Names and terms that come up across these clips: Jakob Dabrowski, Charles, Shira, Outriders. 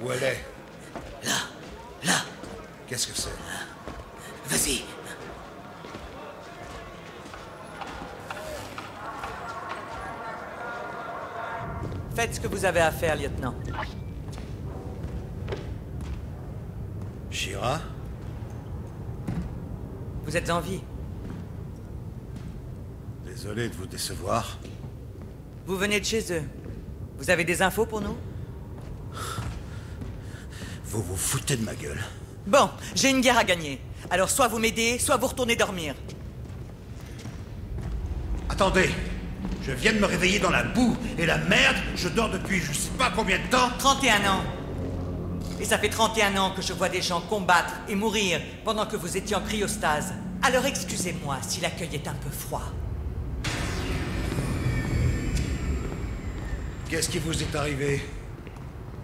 Où elle est? Là. Là. Qu'est-ce que c'est? Vas-y. Faites ce que vous avez à faire, lieutenant. Shira? Vous êtes en vie. Désolé de vous décevoir. Vous venez de chez eux. Vous avez des infos pour nous? Vous vous foutez de ma gueule. Bon, j'ai une guerre à gagner. Alors soit vous m'aidez, soit vous retournez dormir. Attendez! Je viens de me réveiller dans la boue, et la merde, je dors depuis je sais pas combien de temps. 31 ans. Et ça fait 31 ans que je vois des gens combattre et mourir pendant que vous étiez en cryostase. Alors excusez-moi si l'accueil est un peu froid. Qu'est-ce qui vous est arrivé?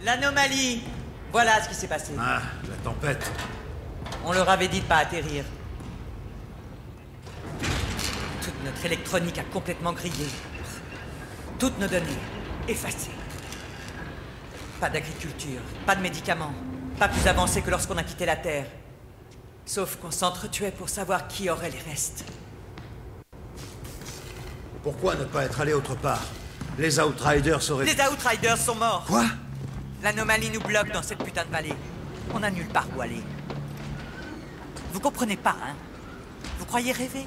L'anomalie. Voilà ce qui s'est passé. Ah, la tempête. On leur avait dit de pas atterrir. Toute notre électronique a complètement grillé. Toutes nos données effacées. Pas d'agriculture, pas de médicaments, pas plus avancé que lorsqu'on a quitté la Terre. Sauf qu'on s'entretuait pour savoir qui aurait les restes. Pourquoi ne pas être allé autre part? Les Outriders auraient... Les Outriders sont morts. Quoi? L'anomalie nous bloque dans cette putain de vallée. On n'a nulle part où aller. Vous comprenez pas, hein? Vous croyez rêver?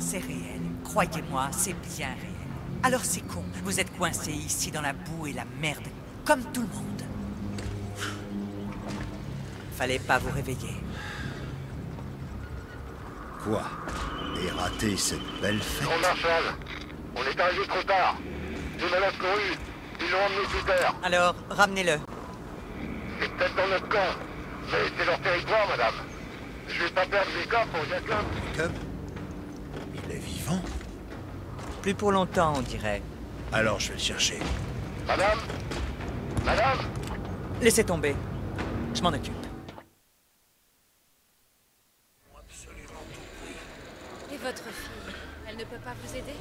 C'est réel. Croyez-moi, c'est bien réel. Alors c'est con, vous êtes coincés ici dans la boue et la merde. Comme tout le monde. Fallait pas vous réveiller. Quoi? Et rater cette belle fête? Non, Marshal. On est arrivé trop tard. J'ai malade couru. Ils l'ont emmené sous terre. Alors, ramenez-le. C'est peut-être dans notre camp. Mais c'est leur territoire, madame. Je vais pas perdre Jacob pour Jacob. Jacob? Il est vivant? Plus pour longtemps, on dirait. Alors, je vais le chercher. Madame? Madame? Laissez tomber. Je m'en occupe. Et votre fille, elle ne peut pas vous aider?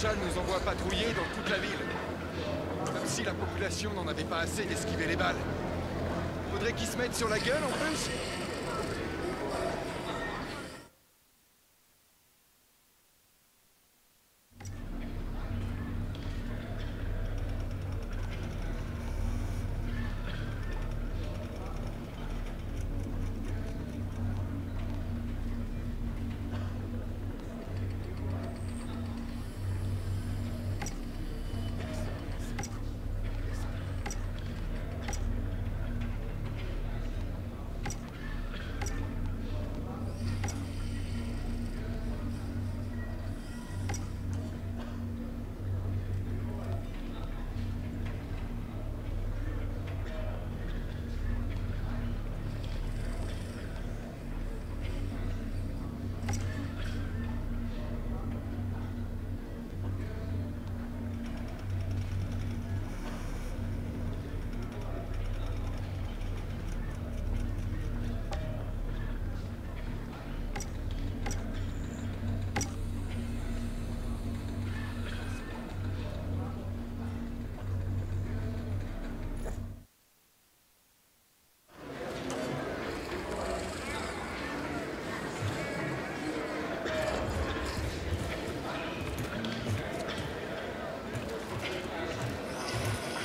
Charles nous envoie patrouiller dans toute la ville. Comme si la population n'en avait pas assez d'esquiver les balles. Faudrait qu'ils se mettent sur la gueule en plus.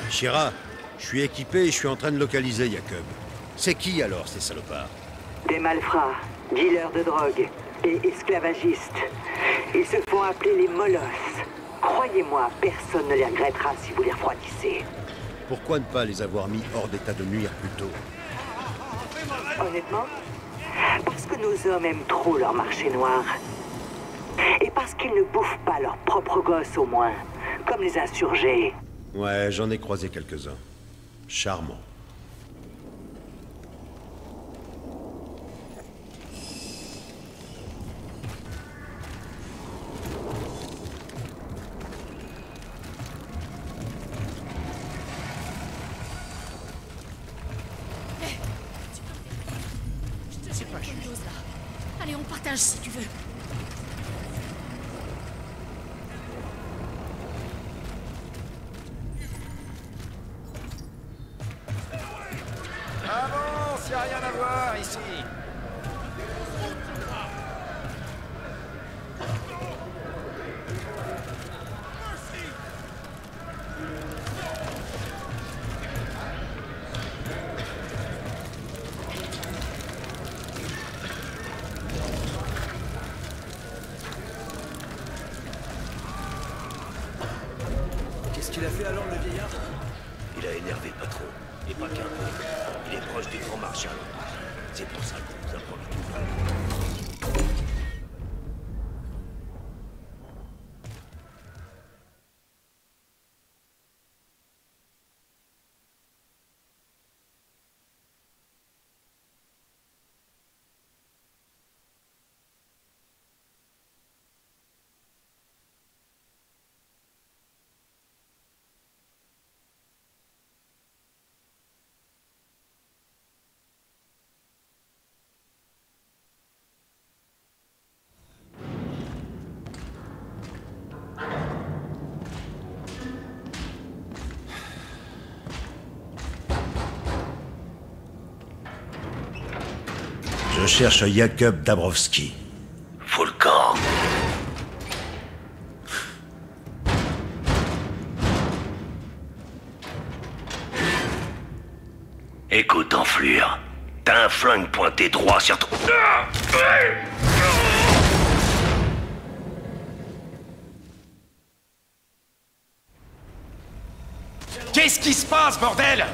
Shira, je suis équipé et je suis en train de localiser Jakob. C'est qui alors ces salopards? Des malfrats, dealers de drogue et esclavagistes. Ils se font appeler les molosses. Croyez-moi, personne ne les regrettera si vous les refroidissez. Pourquoi ne pas les avoir mis hors d'état de nuire plus tôt? Honnêtement, parce que nos hommes aiment trop leur marché noir. Et parce qu'ils ne bouffent pas leurs propres gosses au moins, comme les insurgés. Ouais, j'en ai croisé quelques-uns. Charmant. Je cherche Jakob Dabrowski. Volcan. Écoute, enflure. T'as un flingue pointé droit sur ton... Qu'est-ce qui se passe, bordel ?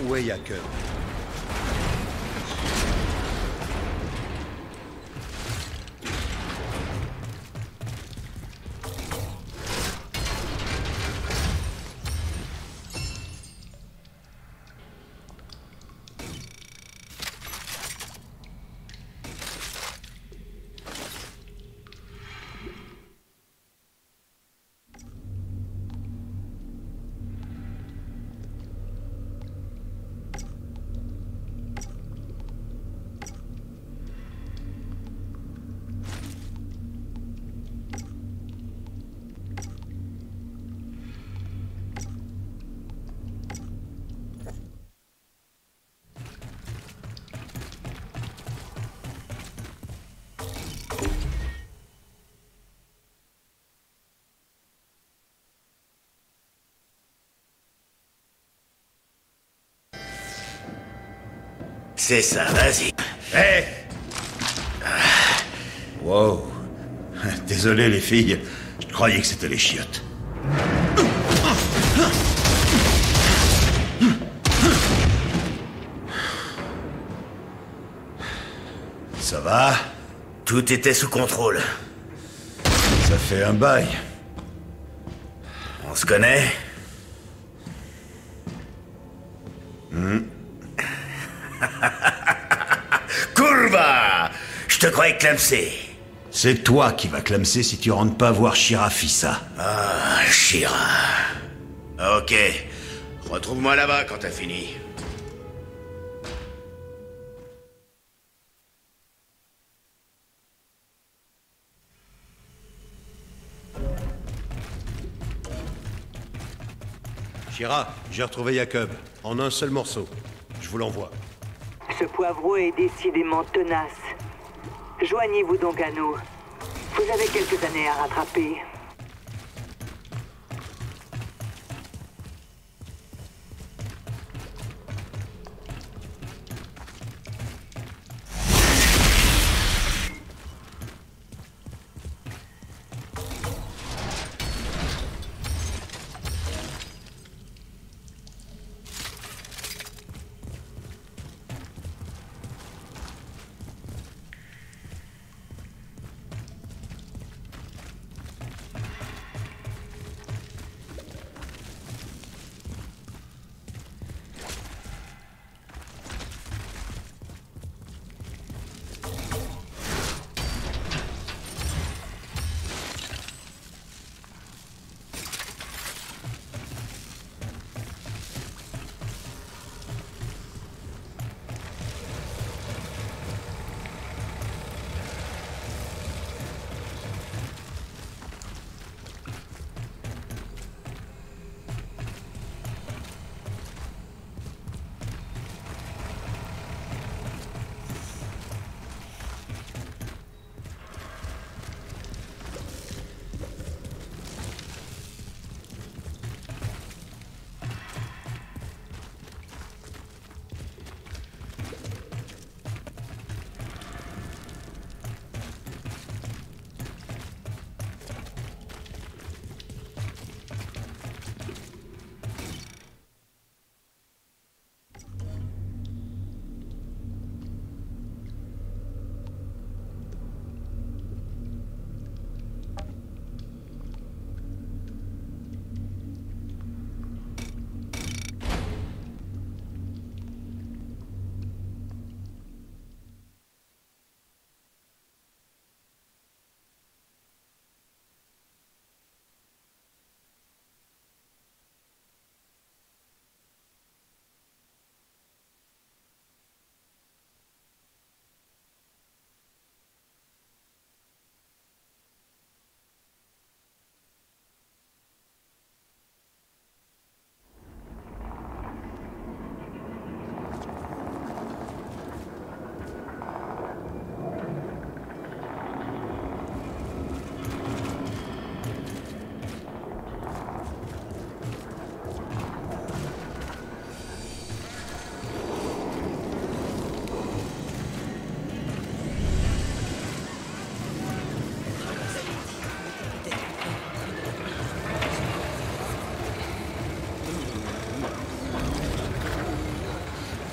Où est Jakob? C'est ça, vas-y. Hey! Wow. Désolé, les filles. Je croyais que c'était les chiottes. Ça va? Tout était sous contrôle. Ça fait un bail. On se connaît? Je te croyais clamser. C'est toi qui vas clamser si tu rentres pas voir Shira, Fissa. Ah, Shira. Ok. Retrouve-moi là-bas quand t'as fini. Shira, j'ai retrouvé Jakob, en un seul morceau. Je vous l'envoie. Ce poivreau est décidément tenace. Joignez-vous donc à nous. Vous avez quelques années à rattraper.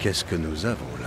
Qu'est-ce que nous avons là?